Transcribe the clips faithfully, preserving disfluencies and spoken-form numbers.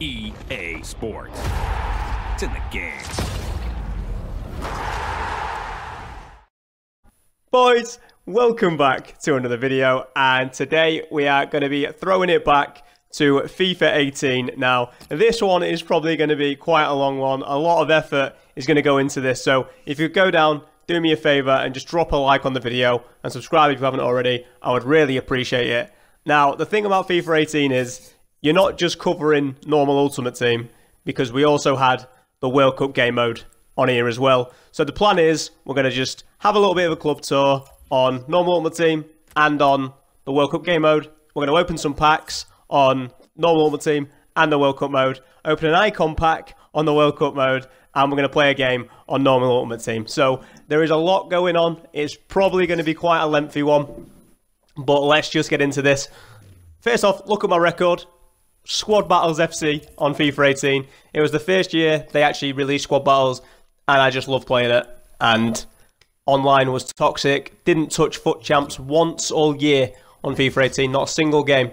E A Sports. It's in the game. Boys, welcome back to another video, and today we are going to be throwing it back to FIFA eighteen. Now, this one is probably going to be quite a long one. A lot of effort is going to go into this, so if you go down, do me a favor and just drop a like on the video and subscribe if you haven't already. I would really appreciate it. Now, the thing about FIFA eighteen is you're not just covering normal Ultimate Team, because we also had the World Cup game mode on here as well. So the plan is we're going to just have a little bit of a club tour on normal Ultimate Team and on the World Cup game mode. We're going to open some packs on normal Ultimate Team and the World Cup mode, open an icon pack on the World Cup mode, and we're going to play a game on normal Ultimate Team. So there is a lot going on. It's probably going to be quite a lengthy one, but let's just get into this. First off, look at my record. Squad Battles F C on FIFA eighteen. It was the first year they actually released Squad Battles, and I just loved playing it. And online was toxic. Didn't touch Foot Champs once all year on FIFA eighteen. Not a single game.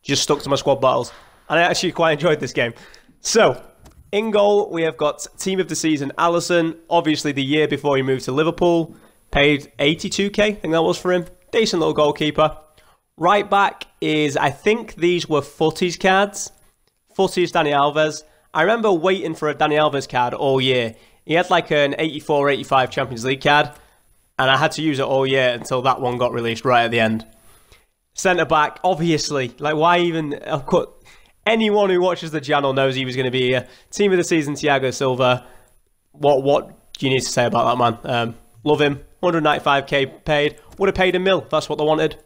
Just stuck to my Squad Battles. And I actually quite enjoyed this game. So, in goal, we have got Team of the Season, Alisson. Obviously, the year before he moved to Liverpool. Paid eighty-two K, I think that was for him. Decent little goalkeeper. Right back is, I think these were footies cards. Footies Dani Alves. I remember waiting for a Dani Alves card all year. He had like an eighty-four eighty-five Champions League card, and I had to use it all year until that one got released right at the end. Centre back, obviously. Like, why even? I've got, anyone who watches the channel knows he was going to be here. Team of the Season, Thiago Silva. What What do you need to say about that man? Um, love him. one hundred ninety-five K paid. Would have paid a mil. That's what they wanted.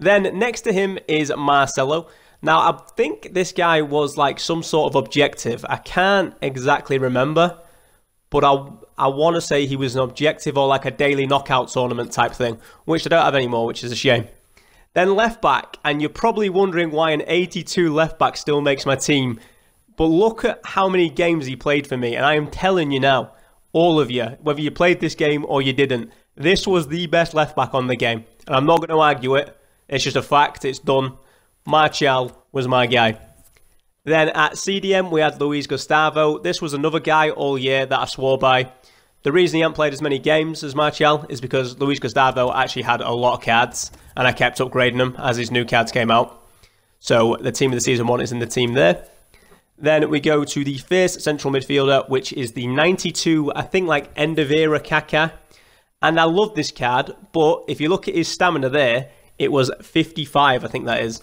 Then next to him is Marcelo. Now, I think this guy was like some sort of objective. I can't exactly remember, but I I want to say he was an objective or like a daily knockout tournament type thing, which I don't have anymore, which is a shame. Then left back, and you're probably wondering why an eighty-two left back still makes my team. But look at how many games he played for me, and I am telling you now, all of you, whether you played this game or you didn't, this was the best left back on the game. And I'm not going to argue it, it's just a fact, it's done. Martial was my guy. Then at C D M we had Luis Gustavo. This was another guy all year that I swore by. The reason he hadn't played as many games as Martial is because Luis Gustavo actually had a lot of cards, and I kept upgrading them as his new cards came out. So the Team of the Season one is in the team there. Then we go to the first central midfielder, which is the ninety-two, I think like end of era Kaka. And I love this card, but if you look at his stamina there, it was fifty-five, I think that is.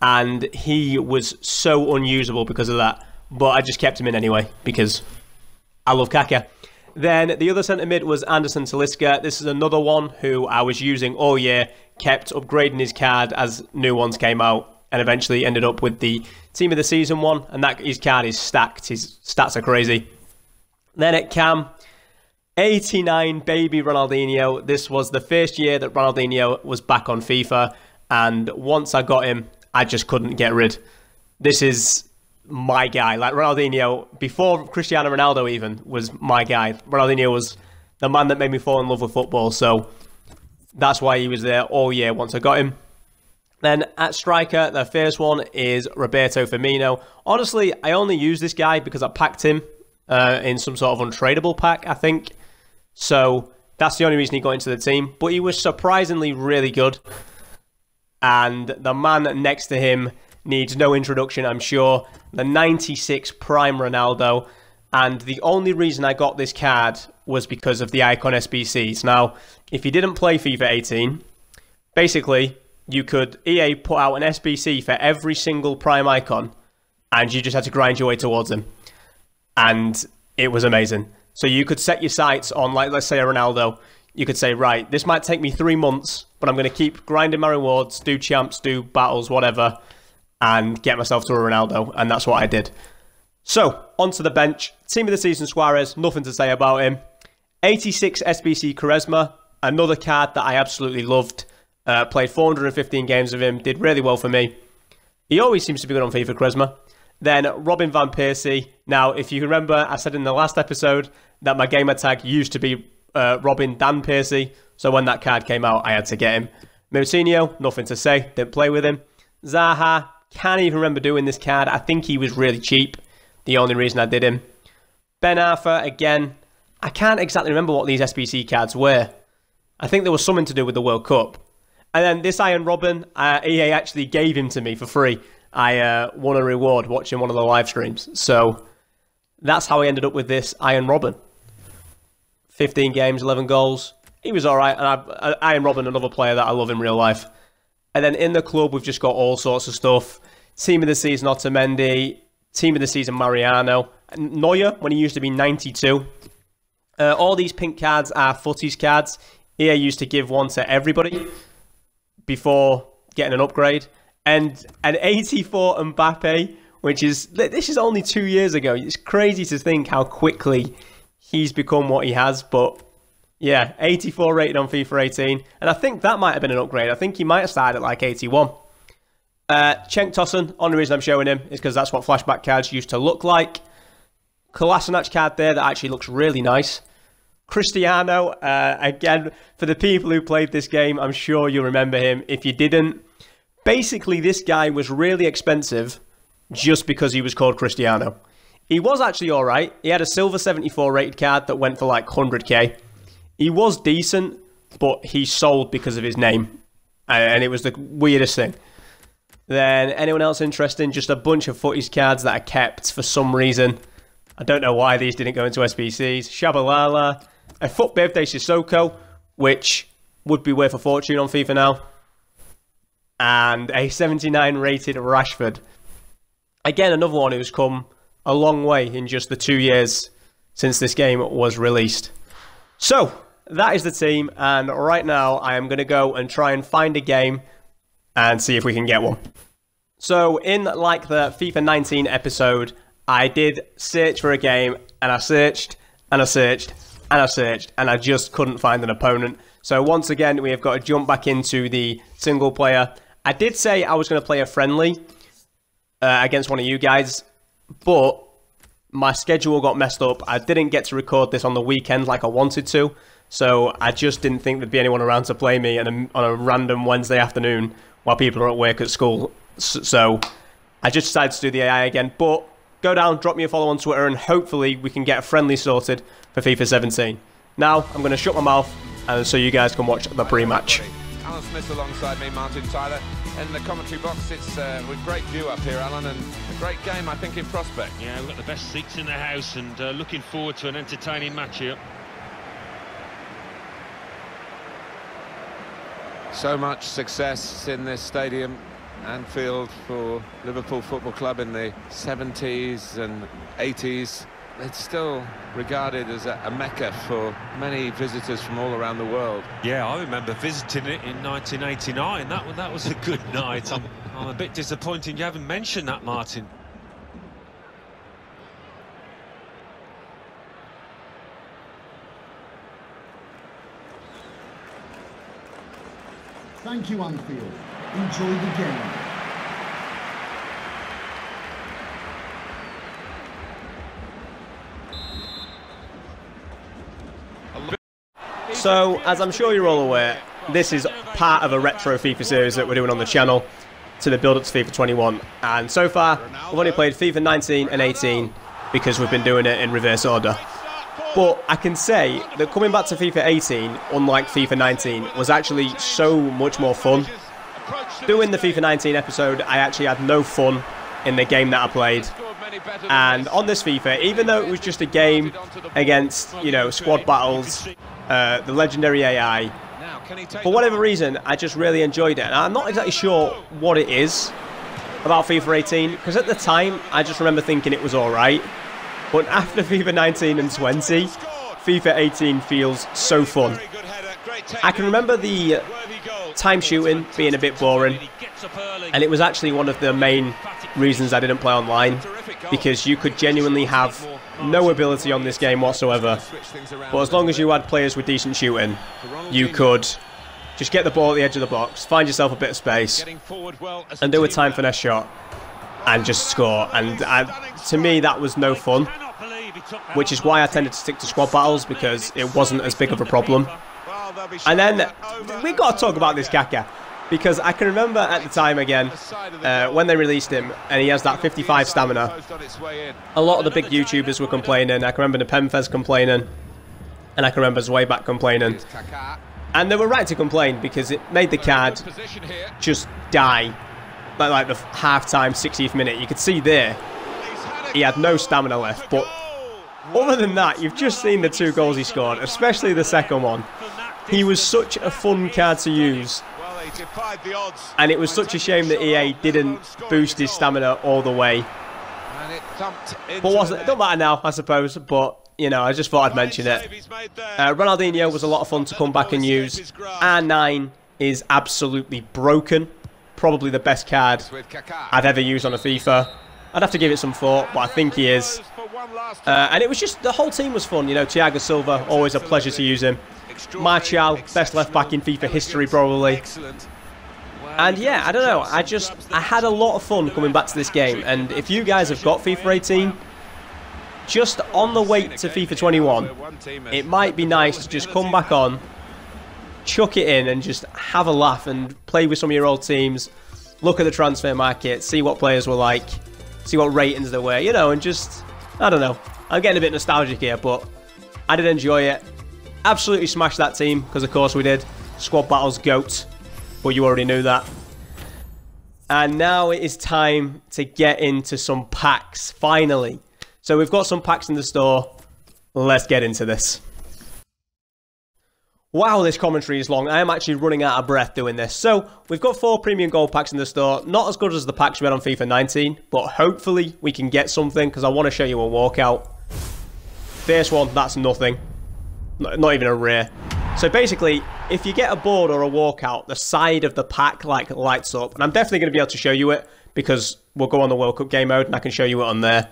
And he was so unusable because of that. But I just kept him in anyway, because I love Kaka. Then the other centre mid was Anderson Taliska. This is another one who I was using all year, kept upgrading his card as new ones came out, and eventually ended up with the Team of the Season one, and that his card is stacked. His stats are crazy. Then at Cam, eighty-nine, baby Ronaldinho. This was the first year that Ronaldinho was back on FIFA, and once I got him, I just couldn't get rid. This is my guy. Like Ronaldinho, before Cristiano Ronaldo even, was my guy. Ronaldinho was the man that made me fall in love with football, so that's why he was there all year once I got him. Then at striker, the first one is Roberto Firmino. Honestly, I only used this guy because I packed him uh, in some sort of untradeable pack, I think. So that's the only reason he got into the team, but he was surprisingly really good. And the man next to him needs no introduction, I'm sure. The ninety-six Prime Ronaldo. And the only reason I got this card was because of the Icon S B Cs. Now, if you didn't play FIFA eighteen, basically, you could E A put out an S B C for every single Prime Icon, and you just had to grind your way towards them. And it was amazing. So you could set your sights on, like, let's say a Ronaldo. You could say, right, this might take me three months, but I'm going to keep grinding my rewards, do champs, do battles, whatever, and get myself to a Ronaldo, and that's what I did. So, onto the bench. Team of the Season, Suarez, nothing to say about him. eighty-six S B C Charisma, another card that I absolutely loved. Uh, played four hundred fifteen games of him, did really well for me. He always seems to be good on FIFA Charisma. Then, Robin Van Persie. Now, if you remember, I said in the last episode that my gamer tag used to be uh, Robin Dan Persie, so when that card came out, I had to get him. Mourinho, nothing to say, didn't play with him. Zaha, can't even remember doing this card. I think he was really cheap. the only reason I did him. Ben Arfa, again, I can't exactly remember what these S B C cards were. I think there was something to do with the World Cup. And then this Iron Robin, uh, E A actually gave him to me for free. I uh, won a reward watching one of the live streams. So that's how I ended up with this Iron Robin. fifteen games, eleven goals. He was all right. And I, I, Iron Robin, another player that I love in real life. And then in the club, we've just got all sorts of stuff. Team of the season, Otamendi. Team of the season, Mariano. Neuer, when he used to be ninety-two. Uh, all these pink cards are footies cards. E A used to give one to everybody before getting an upgrade. And an eighty-four Mbappe, which is, this is only two years ago. It's crazy to think how quickly he's become what he has. But yeah, eighty-four rated on FIFA eighteen. And I think that might have been an upgrade. I think he might have started at like eighty-one. Uh, Cenk Tosun, only reason I'm showing him is because that's what flashback cards used to look like. Kolasinac card there that actually looks really nice. Cristiano, uh, again, for the people who played this game, I'm sure you'll remember him. If you didn't, basically this guy was really expensive just because he was called Cristiano. He was actually all right. He had a silver seventy-four rated card that went for like one hundred K. He was decent, but he sold because of his name. And it was the weirdest thing. Then anyone else interesting? Just a bunch of footies cards that I kept for some reason. I don't know why these didn't go into S B Cs. Shabalala. A foot birthday Sissoko, which would be worth a fortune on FIFA now. And a seventy-nine rated Rashford. Again, another one who's come a long way in just the two years since this game was released. So, that is the team. And right now, I am going to go and try and find a game and see if we can get one. So, in like the FIFA nineteen episode, I did search for a game, and I searched, and I searched, and I searched, and I just couldn't find an opponent. So once again, we have got to jump back into the single player. I did say I was going to play a friendly uh, against one of you guys, but my schedule got messed up. I didn't get to record this on the weekend like I wanted to, so I just didn't think there'd be anyone around to play me on a, on a random Wednesday afternoon while people are at work at school. So I just decided to do the A I again, but go down, drop me a follow on Twitter, and hopefully we can get a friendly sorted for FIFA seventeen. Now, I'm going to shut my mouth, and so you guys can watch the pre-match. Alan Smith alongside me, Martin Tyler. In the commentary box, it's uh, with great view up here, Alan, and a great game, I think, in prospect. Yeah, we've got the best seats in the house, and uh, looking forward to an entertaining match here. So much success in this stadium. Anfield for Liverpool Football Club in the seventies and eighties. It's still regarded as a, a mecca for many visitors from all around the world. Yeah, I remember visiting it in nineteen eighty-nine. That, that was a good night. I'm, I'm a bit disappointed you haven't mentioned that, Martin. Thank you, Anfield. Enjoy the game. So, as I'm sure you're all aware, this is part of a retro FIFA series that we're doing on the channel to the build-up to FIFA twenty-one. And so far, we've only played FIFA nineteen and eighteen because we've been doing it in reverse order. But I can say that coming back to FIFA eighteen, unlike FIFA nineteen, was actually so much more fun. Doing the FIFA nineteen episode, I actually had no fun in the game that I played. And on this FIFA, even though it was just a game against, you know, Squad Battles, uh, the legendary A I, for whatever reason, I just really enjoyed it. And I'm not exactly sure what it is about FIFA eighteen, because at the time, I just remember thinking it was alright. But after FIFA nineteen and twenty, FIFA eighteen feels so fun. I can remember the time shooting being a bit boring, and it was actually one of the main reasons I didn't play online, because you could genuinely have no ability on this game whatsoever, but as long as you had players with decent shooting, you could just get the ball at the edge of the box, find yourself a bit of space, and do a time finesse shot, and just score. And I, to me, that was no fun, which is why I tended to stick to squad battles, because it wasn't as big of a problem. And then, we've got to talk about this Kaka. because I can remember at the time again uh, when they released him and he has that fifty-five stamina. A lot of the big YouTubers were complaining. I can remember the Penfez complaining, and I can remember Zwayback complaining. And they were right to complain because it made the card just die. Like, like the half-time sixtieth minute. You could see there he had no stamina left. But other than that, you've just seen the two goals he scored, especially the second one. He was such a fun card to use. And it was such a shame that E A didn't boost his stamina all the way. But wasn't, it don't matter now, I suppose. But, you know, I just thought I'd mention it. Uh, Ronaldinho was a lot of fun to come back and use. R nine is absolutely broken. Probably the best card I've ever used on a FIFA. I'd have to give it some thought, but I think he is. Uh, and it was just, the whole team was fun. You know, Thiago Silva, always a pleasure to use him. Martial, best left-back in FIFA history, probably. And yeah, I don't know, I just, I had a lot of fun coming back to this game. And if you guys have got FIFA eighteen, just on the way to FIFA twenty-one, it might be nice to just come back on, chuck it in and just have a laugh and play with some of your old teams, look at the transfer market, see what players were like, see what ratings there were, you know, and just, I don't know. I'm getting a bit nostalgic here, but I did enjoy it. Absolutely smashed that team, because of course we did. Squad Battles, GOAT, but you already knew that. And now it is time to get into some packs, finally. So we've got some packs in the store. Let's get into this. Wow, this commentary is long. I am actually running out of breath doing this. So, we've got four premium gold packs in the store. Not as good as the packs we had on FIFA nineteen, but hopefully we can get something, because I want to show you a walkout. This one, that's nothing. Not even a rare. So basically, if you get a board or a walkout, the side of the pack like lights up. And I'm definitely going to be able to show you it, because we'll go on the World Cup game mode and I can show you it on there.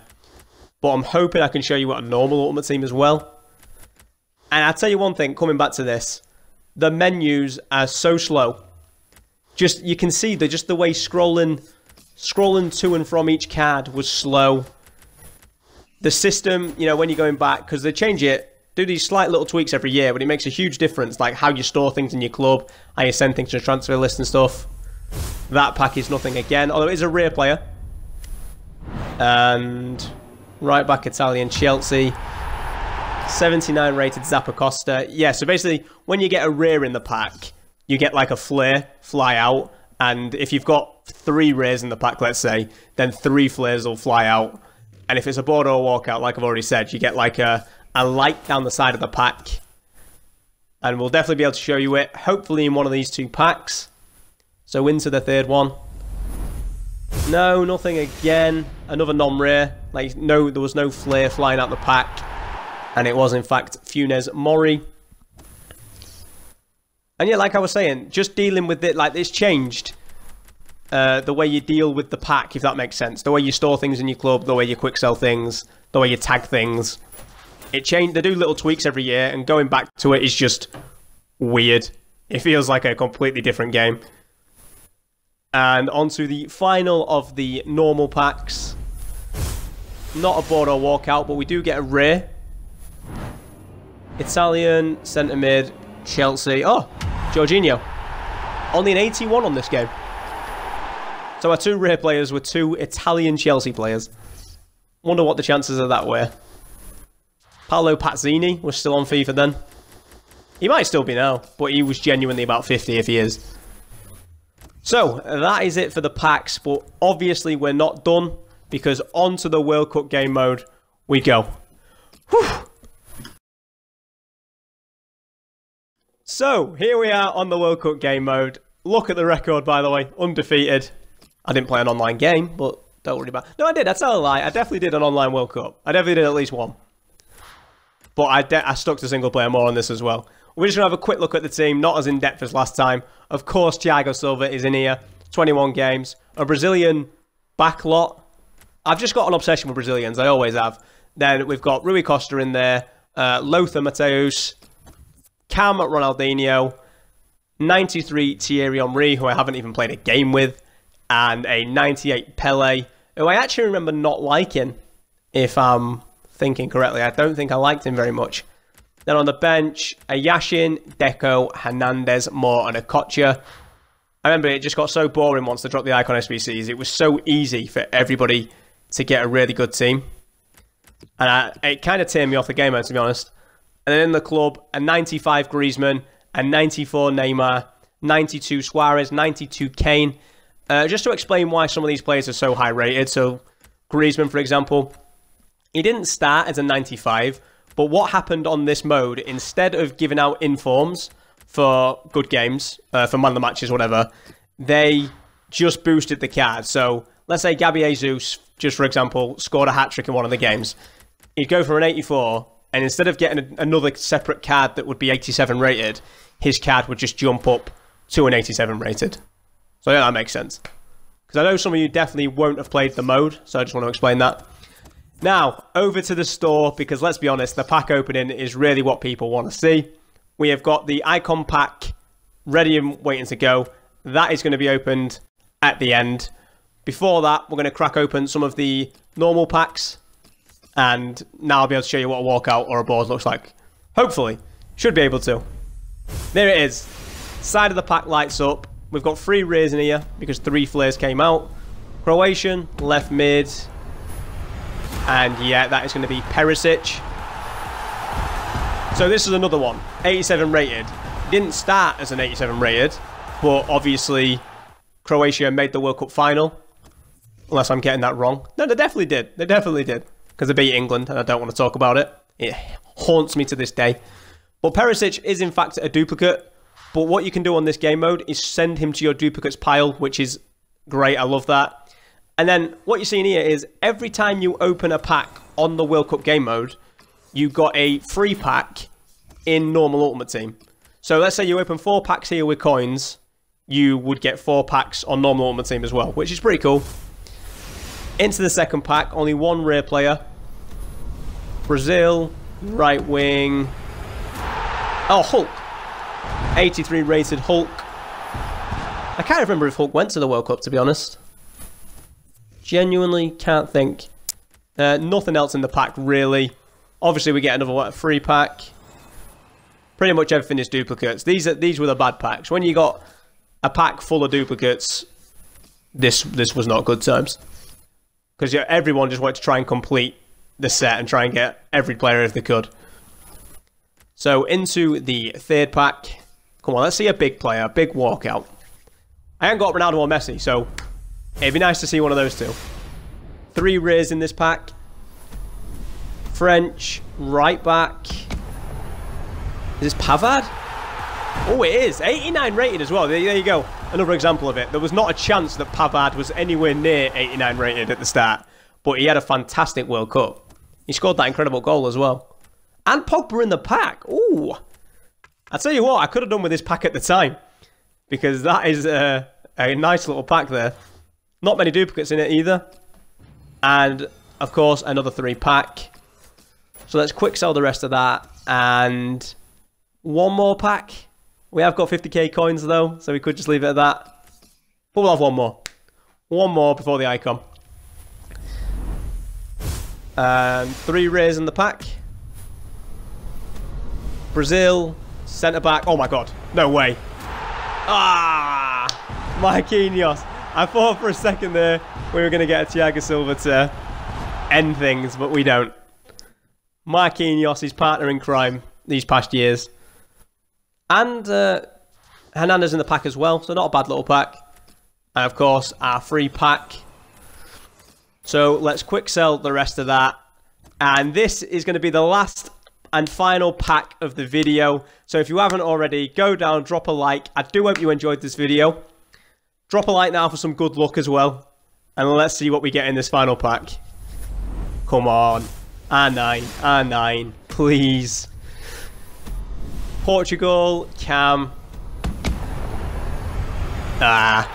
But I'm hoping I can show you it on normal Ultimate Team as well. And I'll tell you one thing, coming back to this, the menus are so slow. Just, you can see, they're just the way scrolling, scrolling to and from each card was slow. The system, you know, when you're going back, because they change it, do these slight little tweaks every year, but it makes a huge difference, like how you store things in your club, how you send things to a transfer list and stuff. That pack is nothing again, although it is a rare player. And right back Italian Chelsea. seventy-nine rated Zappa Costa. Yeah, so basically, when you get a rare in the pack, you get like a flare, fly out, and if you've got three rares in the pack, let's say, then three flares will fly out. And if it's a board or a walkout, like I've already said, you get like a, a light down the side of the pack. And we'll definitely be able to show you it, hopefully in one of these two packs. So into the third one. No, nothing again. Another non-rare. Like, no, there was no flare flying out the pack. And it was, in fact, Funes Mori. And yeah, like I was saying, just dealing with it, like, it's changed. Uh, the way you deal with the pack, if that makes sense. The way you store things in your club, the way you quick sell things, the way you tag things. It changed, they do little tweaks every year, and going back to it is just weird. It feels like a completely different game. And onto the final of the normal packs. Not a board or walkout, but we do get a rare. Italian, centre mid, Chelsea. Oh, Jorginho. Only an eighty-one on this game. So our two rare players were two Italian Chelsea players. Wonder what the chances of that were. Paolo Pazzini was still on FIFA then. He might still be now, but he was genuinely about fifty if he is. So, that is it for the packs, but obviously we're not done, because onto the World Cup game mode we go. Whew! So, here we are on the World Cup game mode. Look at the record, by the way. Undefeated. I didn't play an online game, but don't worry about it. No, I did. I tell a lie. I definitely did an online World Cup. I definitely did at least one. But I, de I stuck to single player more on this as well. We're just going to have a quick look at the team. Not as in-depth as last time. Of course, Thiago Silva is in here. twenty-one games. A Brazilian backlot. I've just got an obsession with Brazilians. I always have. Then we've got Rui Costa in there. Uh, Lothar Mateus. Cam Ronaldinho, ninety-three Thierry Henry, who I haven't even played a game with, and a ninety-eight Pele, who I actually remember not liking, if I'm thinking correctly. I don't think I liked him very much. Then on the bench, a Yashin, Deco, Hernandez, Moore, and Okocha. I remember it just got so boring once they dropped the Icon S B Cs. It was so easy for everybody to get a really good team. And I, it kind of turned me off the game, to be honest. And then in the club, a ninety-five Griezmann, a ninety-four Neymar, ninety-two Suarez, ninety-two Kane. Uh, just to explain why some of these players are so high rated. So Griezmann, for example, he didn't start as a ninety-five, but what happened on this mode, instead of giving out informs for good games, uh, for man of the matches, whatever, they just boosted the card. So let's say Gabi Jesus, just for example, scored a hat-trick in one of the games. He'd go for an eighty-four, and instead of getting a, another separate card that would be eighty-seven rated, his card would just jump up to an eighty-seven rated. So yeah, that makes sense. Because I know some of you definitely won't have played the mode, so I just want to explain that. Now, over to the store, because let's be honest, the pack opening is really what people want to see. We have got the Icon pack ready and waiting to go. That is going to be opened at the end. Before that, we're going to crack open some of the normal packs. And now I'll be able to show you what a walkout or a board looks like. Hopefully. Should be able to. There it is. Side of the pack lights up. We've got three rears in here because three flares came out. Croatian, left mid. And yeah, that is going to be Perisic. So this is another one. eighty-seven rated. Didn't start as an eighty-seven rated, but obviously Croatia made the World Cup final. Unless I'm getting that wrong. No, they definitely did. They definitely did. Because they beat England, and I don't want to talk about it. It haunts me to this day. But Perisic is in fact a duplicate. But what you can do on this game mode is send him to your duplicates pile, which is great. I love that. And then what you're seeing here is every time you open a pack on the World Cup game mode, you got a free pack in normal Ultimate Team. So let's say you open four packs here with coins, you would get four packs on normal Ultimate Team as well, which is pretty cool. Into the second pack, only one rare player. Brazil, right wing. Oh, Hulk. eighty-three rated Hulk. I can't remember if Hulk went to the World Cup, to be honest. Genuinely can't think. Uh, nothing else in the pack, really. Obviously, we get another what, free pack. Pretty much everything is duplicates. These are these were the bad packs. When you got a pack full of duplicates, this this was not good terms. Because yeah, everyone just wanted to try and complete the set and try and get every player if they could. So into the third pack. Come on, let's see a big player, a big walkout. I haven't got Ronaldo or Messi, so it'd be nice to see one of those two. Three rears in this pack. French, right back. Is this Pavard? Oh, it is. eighty-nine rated as well. There, there you go. Another example of it. There was not a chance that Pavard was anywhere near eighty-nine rated at the start. But he had a fantastic World Cup. He scored that incredible goal as well. And Pogba in the pack. Ooh. I tell you what, I could have done with this pack at the time. Because that is a, a nice little pack there. Not many duplicates in it either. And, of course, another three pack. So let's quick sell the rest of that. And one more pack. We have got fifty K coins, though, so we could just leave it at that. But we'll have one more. One more before the icon. Um, three rares in the pack. Brazil, centre-back. Oh, my God. No way. Ah! Marquinhos. I thought for a second there we were going to get a Thiago Silva to end things, but we don't. Marquinhos, his partner in crime these past years. And uh, Hernandez in the pack as well, so not a bad little pack. And, of course, our free pack. So let's quick sell the rest of that. And this is going to be the last and final pack of the video. So if you haven't already, go down, drop a like. I do hope you enjoyed this video. Drop a like now for some good luck as well. And let's see what we get in this final pack. Come on. R nine. R nine. Please. Portugal. Cam. Ah.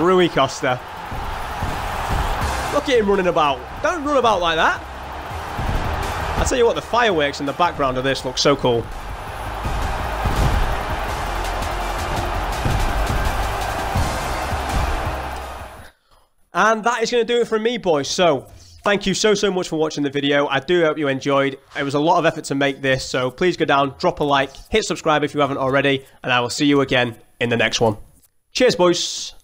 Rui Costa. Look at him running about. Don't run about like that. I'll tell you what, the fireworks in the background of this look so cool. And that is going to do it for me, boys. So, thank you so, so much for watching the video. I do hope you enjoyed. It was a lot of effort to make this, so please go down, drop a like, hit subscribe if you haven't already, and I will see you again in the next one. Cheers, boys.